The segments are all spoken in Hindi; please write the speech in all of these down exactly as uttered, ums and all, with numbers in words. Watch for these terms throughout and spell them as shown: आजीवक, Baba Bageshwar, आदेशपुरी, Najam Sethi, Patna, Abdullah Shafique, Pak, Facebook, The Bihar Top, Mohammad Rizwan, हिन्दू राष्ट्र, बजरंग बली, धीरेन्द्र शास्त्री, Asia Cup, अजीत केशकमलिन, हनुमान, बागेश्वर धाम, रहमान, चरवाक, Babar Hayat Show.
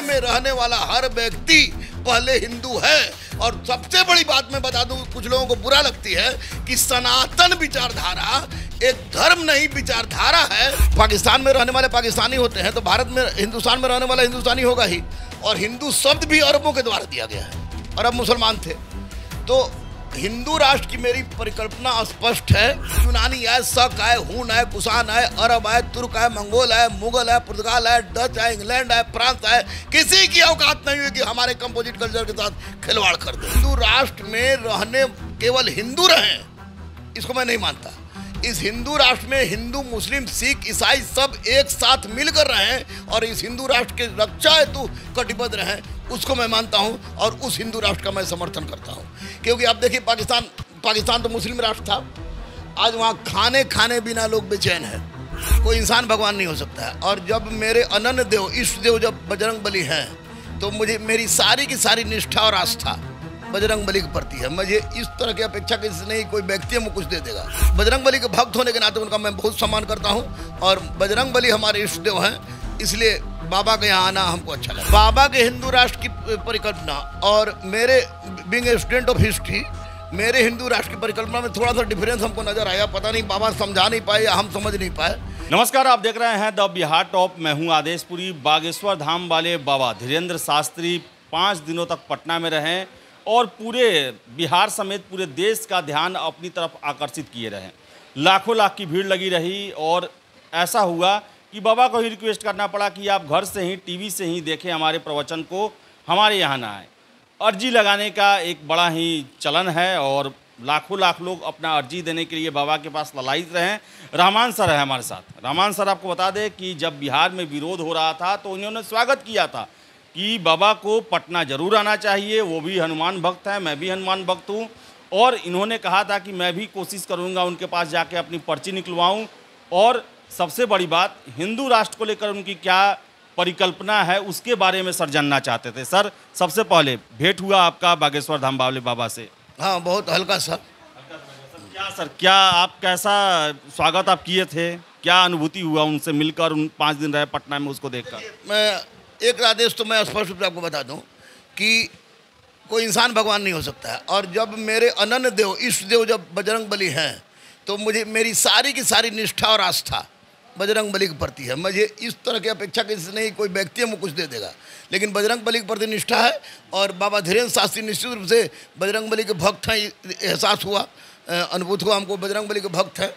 बिहार में रहने वाला हर व्यक्ति पहले हिंदू है। और सबसे बड़ी बात मैं बता दूं, कुछ लोगों को बुरा लगती है कि सनातन विचारधारा एक धर्म नहीं विचारधारा है। पाकिस्तान में रहने वाले पाकिस्तानी होते हैं, तो भारत में हिंदुस्तान में रहने वाला हिंदुस्तानी होगा ही। और हिंदू शब्द भी अरबों के द्वारा दिया गया है, अरब मुसलमान थे। तो हिंदू राष्ट्र की मेरी परिकल्पना स्पष्ट है। यूनानी आए, शक आए, हून आए, कुसान आए, अरब आए, तुर्क आए, मंगोल आए, मुगल आए, पुर्तगाल आए, डच आए, इंग्लैंड आए, फ्रांस आए, किसी की औकात नहीं हुई कि हमारे कंपोजिट कल्चर के साथ खिलवाड़ कर दे। हिंदू राष्ट्र में रहने केवल हिंदू रहें, इसको मैं नहीं मानता। इस हिंदू राष्ट्र में हिंदू, मुस्लिम, सिख, ईसाई सब एक साथ मिलकर रहें और इस हिंदू राष्ट्र के रक्षा हेतु कटिबद्ध रहें, उसको मैं मानता हूं। और उस हिंदू राष्ट्र का मैं समर्थन करता हूं, क्योंकि आप देखिए पाकिस्तान पाकिस्तान तो मुस्लिम राष्ट्र था, आज वहाँ खाने खाने बिना लोग बेचैन है। कोई इंसान भगवान नहीं हो सकता है। और जब मेरे अनन्य देव, इष्ट देव जब बजरंग बली हैं, तो मुझे मेरी सारी की सारी निष्ठा और आस्था बजरंग बली की पड़ती है। मुझे इस तरह की अपेक्षा किसी नहीं, कोई व्यक्ति हमको कुछ दे देगा। बजरंग बली के भक्त होने के नाते उनका मैं बहुत सम्मान करता हूँ और बजरंग बली हमारे इष्ट देव हैं, इसलिए बाबा के यहाँ आना हमको अच्छा लगा। बाबा के हिंदू राष्ट्र की परिकल्पना और मेरे being a student of history, मेरे हिंदू राष्ट्र की परिकल्पना में थोड़ा सा डिफरेंस हमको नजर आया। पता नहीं बाबा समझा नहीं पाए या हम समझ नहीं पाए। नमस्कार, आप देख रहे हैं द बिहार टॉप। मैं हूँ आदेशपुरी। बागेश्वर धाम वाले बाबा धीरेन्द्र शास्त्री पाँच दिनों तक पटना में रहें और पूरे बिहार समेत पूरे देश का ध्यान अपनी तरफ आकर्षित किए रहें। लाखों लाख की भीड़ लगी रही और ऐसा हुआ कि बाबा को ही रिक्वेस्ट करना पड़ा कि आप घर से ही, टीवी से ही देखें हमारे प्रवचन को, हमारे यहाँ ना आए। अर्जी लगाने का एक बड़ा ही चलन है और लाखों लाख लोग अपना अर्जी देने के लिए बाबा के पास लालायित रहें। रहमान सर है हमारे साथ। रहमान सर, आपको बता दें कि जब बिहार में विरोध हो रहा था तो उन्होंने स्वागत किया था कि बाबा को पटना ज़रूर आना चाहिए। वो भी हनुमान भक्त हैं, मैं भी हनुमान भक्त हूँ। और इन्होंने कहा था कि मैं भी कोशिश करूँगा उनके पास जाके अपनी पर्ची निकलवाऊँ। और सबसे बड़ी बात, हिंदू राष्ट्र को लेकर उनकी क्या परिकल्पना है उसके बारे में सर जानना चाहते थे। सर, सबसे पहले भेंट हुआ आपका बागेश्वर धाम वाले बाबा से? हाँ, बहुत हल्का सर। क्या सर, क्या आप, कैसा स्वागत आप किए थे, क्या अनुभूति हुआ उनसे मिलकर, उन पाँच दिन रहे पटना में, उसको देखकर? मैं एक आदेश तो मैं स्पष्ट रूप से आपको बता दूं कि कोई इंसान भगवान नहीं हो सकता है। और जब मेरे अनन्य देव, इष्ट देव जब बजरंग बली हैं, तो मुझे मेरी सारी की सारी निष्ठा और आस्था बजरंग बली की पड़ती है। मुझे इस तरह की अपेक्षा किसी नहीं, कोई व्यक्ति हमको कुछ दे देगा। लेकिन बजरंग बली के प्रति निष्ठा है और बाबा धीरेन्द्र शास्त्री निश्चित रूप से बजरंग बली के भक्त हैं। एहसास हुआ, अनुभूत हुआ हमको बजरंग बली के भक्त हैं।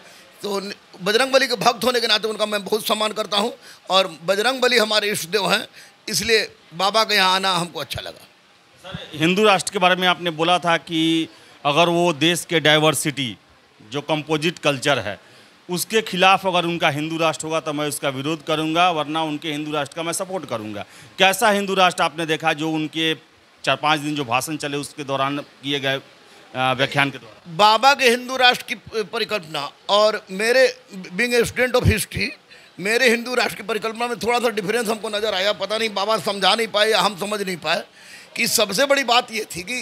तो बजरंग बली के भक्त होने के नाते उनका मैं बहुत सम्मान करता हूँ और बजरंग बली हमारे इष्ट देव हैं, इसलिए बाबा के यहाँ आना हमको अच्छा लगा। सर, हिंदू राष्ट्र के बारे में आपने बोला था कि अगर वो देश के डाइवर्सिटी, जो कंपोजिट कल्चर है, उसके खिलाफ अगर उनका हिंदू राष्ट्र होगा तो मैं उसका विरोध करूँगा, वरना उनके हिंदू राष्ट्र का मैं सपोर्ट करूँगा। कैसा हिंदू राष्ट्र आपने देखा जो उनके चार पाँच दिन जो भाषण चले उसके दौरान किए गए व्याख्यान के द्वारा? बाबा के हिंदू राष्ट्र की परिकल्पना और मेरे being a student of history, मेरे हिंदू राष्ट्र की परिकल्पना में थोड़ा सा डिफरेंस हमको नज़र आया। पता नहीं बाबा समझा नहीं पाए या हम समझ नहीं पाए। कि सबसे बड़ी बात ये थी कि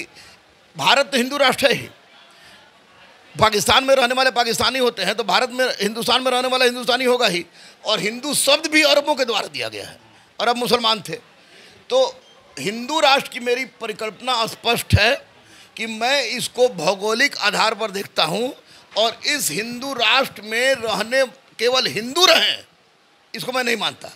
भारत तो हिंदू राष्ट्र है ही। पाकिस्तान में रहने वाले पाकिस्तानी होते हैं, तो भारत में, हिंदुस्तान में रहने वाला हिंदुस्तानी होगा ही। और हिंदू शब्द भी अरबों के द्वारा दिया गया है, अरब मुसलमान थे। तो हिंदू राष्ट्र की मेरी परिकल्पना स्पष्ट है कि मैं इसको भौगोलिक आधार पर देखता हूँ और इस हिंदू राष्ट्र में रहने केवल हिंदू रहें, इसको मैं नहीं मानता।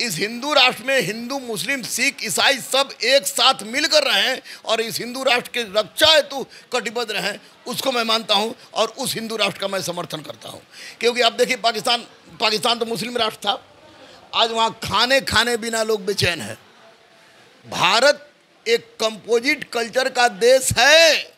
इस हिंदू राष्ट्र में हिंदू, मुस्लिम, सिख, ईसाई सब एक साथ मिलकर रहें और इस हिंदू राष्ट्र के रक्षा हेतु कटिबद्ध रहें, उसको मैं मानता हूं और उस हिंदू राष्ट्र का मैं समर्थन करता हूं। क्योंकि आप देखिए पाकिस्तान पाकिस्तान तो मुस्लिम राष्ट्र था, आज वहाँ खाने खाने बिना लोग बेचैन है। भारत एक कंपोजिट कल्चर का देश है।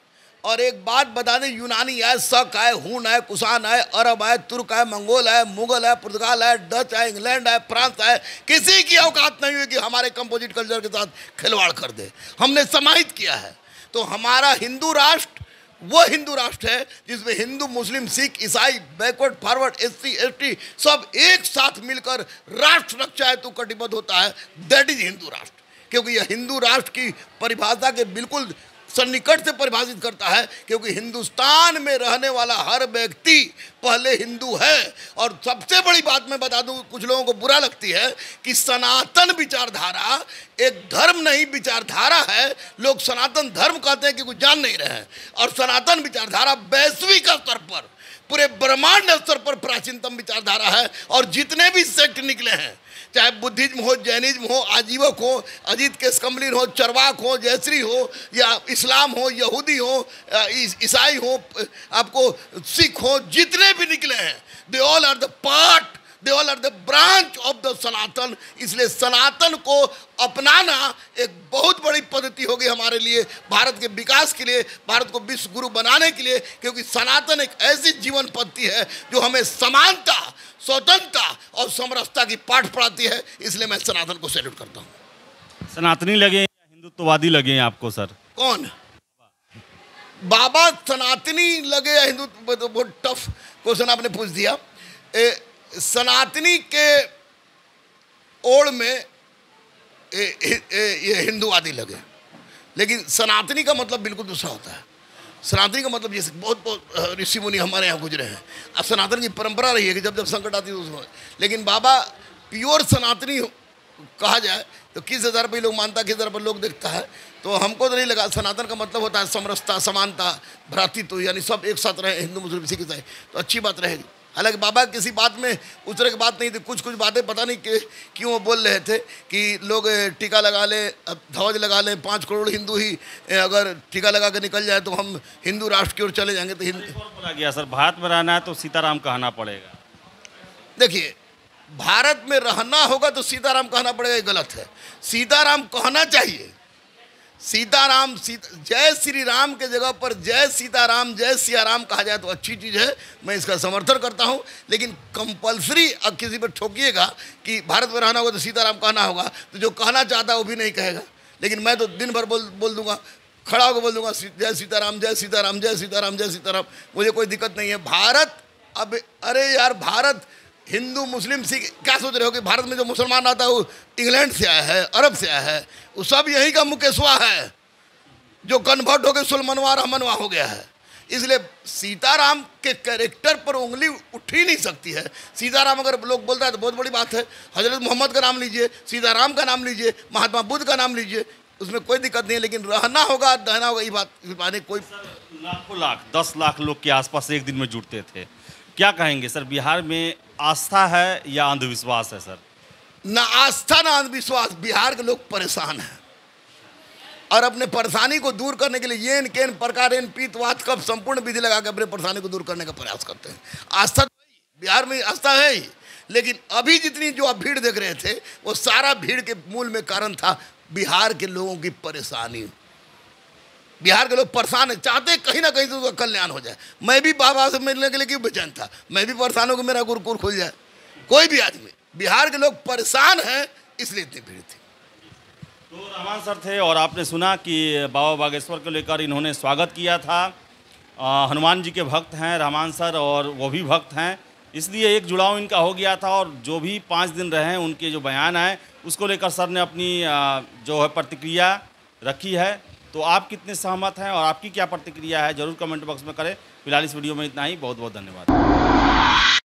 और एक बात बता दें, यूनानी आए, शक आए, हून आए, कुसान आए, अरब आए, तुर्क आए, मंगोल आए, मुगल आए, पुर्तगाल आए, डच आए, इंग्लैंड आए, फ्रांस आए, किसी की औकात नहीं हुई कि हमारे कंपोजिट कल्चर के साथ खिलवाड़ कर दे। हमने समाहित किया है। तो हमारा हिंदू राष्ट्र वो हिंदू राष्ट्र है जिसमें हिंदू, मुस्लिम, सिख, ईसाई, बैकवर्ड, फॉरवर्ड, एससी, एसटी सब एक साथ मिलकर राष्ट्र रक्षा हेतु कटिबद्ध होता है। दैट इज हिंदू राष्ट्र। क्योंकि यह हिंदू राष्ट्र की परिभाषा के बिल्कुल सन्निकट से परिभाषित करता है, क्योंकि हिंदुस्तान में रहने वाला हर व्यक्ति पहले हिंदू है। और सबसे बड़ी बात मैं बता दूं, कुछ लोगों को बुरा लगती है कि सनातन विचारधारा एक धर्म नहीं विचारधारा है। लोग सनातन धर्म कहते हैं कि कुछ जान नहीं रहे हैं। और सनातन विचारधारा वैश्विक स्तर पर, पूरे ब्रह्मांड स्तर पर प्राचीनतम विचारधारा है। और जितने भी सेक्ट निकले हैं, चाहे बुद्धिज्म हो, जैनिज्म हो, आजीवक हो, अजीत केशकमलिन हो, चरवाक हो, जयश्री हो, या इस्लाम हो, यहूदी हो, ईसाई हो, आपको सिख हो, जितने भी निकले हैं, they all are the part, they all are the branch of the Sanatan. इसलिए सनातन को अपनाना एक बहुत बड़ी पद्धति होगी हमारे लिए, भारत के विकास के लिए, भारत को विश्व गुरु बनाने के लिए, क्योंकि सनातन एक ऐसी जीवन पद्धति है जो हमें समानता, स्वतंत्रता और समरसता की पाठ पढ़ाती है। इसलिए मैं सनातन को सैल्यूट करता हूँ। सनातनी लगे या हिंदुत्ववादी लगे आपको सर? कौन बाबा सनातनी लगे या हिंदू? बहुत टफ क्वेश्चन आपने पूछ दिया। ए, सनातनी के ओढ़ में ये हिंदूवादी लगे, लेकिन सनातनी का मतलब बिल्कुल दूसरा होता है। सनातनी का मतलब जैसे बहुत बहुत ऋषि मुनि हमारे यहाँ गुजरे हैं। अब सनातन की परंपरा रही है कि जब जब संकट आती है उसमें, लेकिन बाबा प्योर सनातनी कहा जाए तो किस हज़ार पर लोग मानता, किस हज़ार पर लोग देखता है। तो हमको तो नहीं लगा। सनातन का मतलब होता है समरसता, समानता, भ्रातृत्व, यानी सब एक साथ रहे, हिंदू मुस्लिम सिख ईसाई, तो अच्छी बात रहेगी। हालांकि बाबा किसी बात में उस तरह की बात नहीं थी। कुछ कुछ बातें पता नहीं क्यों वो बोल रहे थे कि लोग टीका लगा लें, ध्वज लगा लें, पाँच करोड़ हिंदू ही अगर टीका लगा के निकल जाए तो हम हिंदू राष्ट्र की ओर चले जाएंगे। तो हिंदू बोला गया सर, भारत में रहना है तो सीताराम कहना पड़ेगा। देखिए, भारत में रहना होगा तो सीताराम कहना पड़ेगा, ये गलत है। सीताराम कहना चाहिए। सीताराम, सीता, जय श्री राम के जगह पर जय सीताराम, जय सियाराम कहा जाए तो अच्छी चीज़ है, मैं इसका समर्थन करता हूं। लेकिन कंपलसरी अब किसी पर ठोकिएगा कि भारत में रहना होगा तो सीताराम कहना होगा, तो जो कहना चाहता है वो भी नहीं कहेगा। लेकिन मैं तो दिन भर बोल बोल दूंगा, खड़ा होकर बोल दूंगा जय सीताराम, जय सीताराम, जय सीताराम, जय सीताराम, मुझे कोई दिक्कत नहीं है। भारत, अब अरे यार, भारत हिंदू मुस्लिम सिख, क्या सोच रहे हो कि भारत में जो मुसलमान आता है वो इंग्लैंड से आया है, अरब से आया है, वो सब यहीं का मुकेशवा है जो कन्वर्ट होकर सुलमनवा रहमनवा हो गया है। इसलिए सीताराम के कैरेक्टर पर उंगली उठ ही नहीं सकती है। सीताराम अगर लोग बोलता है तो बहुत बड़ी बात है। हजरत मोहम्मद का नाम लीजिए, सीताराम का नाम लीजिए, महात्मा बुद्ध का नाम लीजिए, उसमें कोई दिक्कत नहीं है। लेकिन रहना होगा, दहना होगा, ये बात कोई। लाखों लाख, दस लाख लोग के आसपास एक दिन में जुटते थे, क्या कहेंगे सर? बिहार में आस्था है या अंधविश्वास है सर? ना आस्था ना अंधविश्वास। बिहार के लोग परेशान हैं और अपने परेशानी को दूर करने के लिए येन केन प्रकार एन पीत वात कब संपूर्ण विधि लगा के अपने परेशानी को दूर करने का प्रयास करते हैं। आस्था बिहार में आस्था है ही, लेकिन अभी जितनी जो आप भीड़ देख रहे थे वो सारा भीड़ के मूल में कारण था बिहार के लोगों की परेशानी। बिहार के लोग परेशान हैं, चाहते कहीं ना कहीं से उसका कल्याण हो जाए। मैं भी बाबा से मिलने के लिए क्यों बेचैन था, मैं भी परेशान हूँ कि मेरा गुरुकुल खुल जाए, कोई भी आदमी। बिहार के लोग परेशान हैं, इसलिए इतनी भीड़ थी। तो रहमान सर थे और आपने सुना कि बाबा बागेश्वर को लेकर इन्होंने स्वागत किया था। आ, हनुमान जी के भक्त हैं रहमान सर और वो भी भक्त हैं, इसलिए एक जुड़ाव इनका हो गया था। और जो भी पाँच दिन रहे उनके जो बयान आए उसको लेकर सर ने अपनी जो है प्रतिक्रिया रखी है। तो आप कितने सहमत हैं और आपकी क्या प्रतिक्रिया है, जरूर कमेंट बॉक्स में करें। फिलहाल इस वीडियो में इतना ही, बहुत बहुत धन्यवाद।